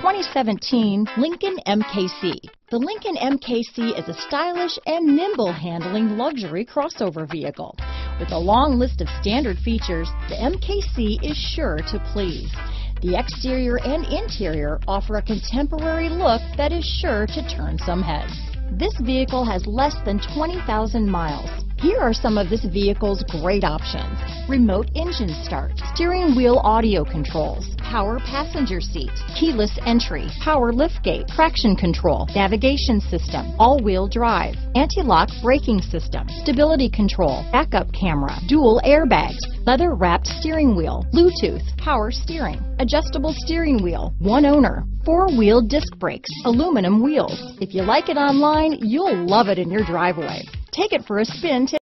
2017 Lincoln MKC. The Lincoln MKC is a stylish and nimble-handling luxury crossover vehicle. With a long list of standard features, the MKC is sure to please. The exterior and interior offer a contemporary look that is sure to turn some heads. This vehicle has less than 20,000 miles. Here are some of this vehicle's great options: remote engine start, steering wheel audio controls, power passenger seat, keyless entry, power liftgate, traction control, navigation system, all-wheel drive, anti-lock braking system, stability control, backup camera, dual airbags, leather-wrapped steering wheel, Bluetooth, power steering, adjustable steering wheel, one owner, four-wheel disc brakes, aluminum wheels. If you like it online, you'll love it in your driveway. Take it for a spin today.